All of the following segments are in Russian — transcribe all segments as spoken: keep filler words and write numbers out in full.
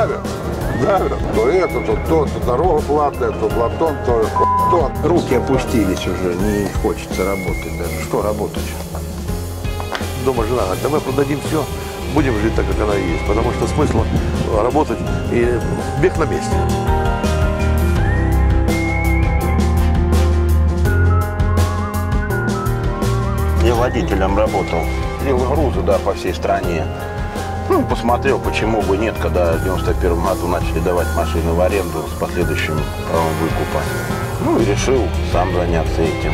Давят, давят. То это, то то, то дорога платная, то Платон, то Платон. Руки опустились уже, не хочется работать даже. Что работать? Дома жена говорит, давай продадим все, будем жить так, как она есть, потому что смысла работать и бег на месте. Я водителем работал, делал грузы, да, по всей стране. Ну, посмотрел, почему бы нет, когда в девяносто первом году начали давать машины в аренду с последующим правом выкупа. Ну и решил сам заняться этим.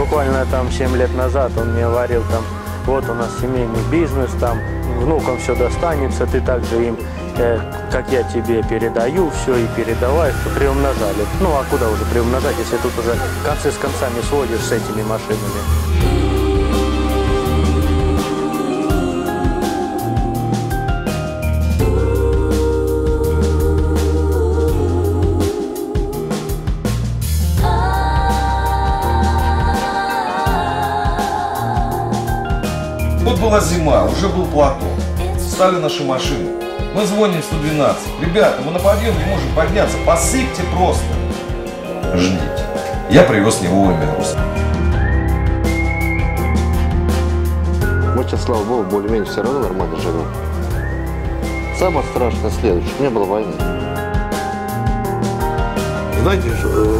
Буквально там семь лет назад он мне говорил, там, вот у нас семейный бизнес, там внукам все достанется, ты также им, э, как я тебе передаю, все и передавай, что приумножали. Ну а куда уже приумножать, если тут уже концы с концами сводишь с этими машинами. Вот была зима, уже был Платон. Встали наши машины. Мы звоним сто двенадцать. Ребята, мы на подъем не можем подняться. Посыпьте просто. Ждите. Я привез него Эмирус. Мы сейчас, слава богу, более-менее все равно нормально живем. Самое страшное следующее, не было войны. Знаете,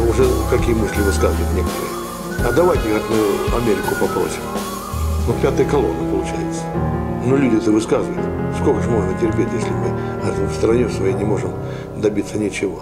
уже какие мысли высказывают некоторые. А давайте Америку попросим. Ну, пятая колонна получается. Ну, люди-то высказывают, сколько же можно терпеть, если мы в стране своей не можем добиться ничего.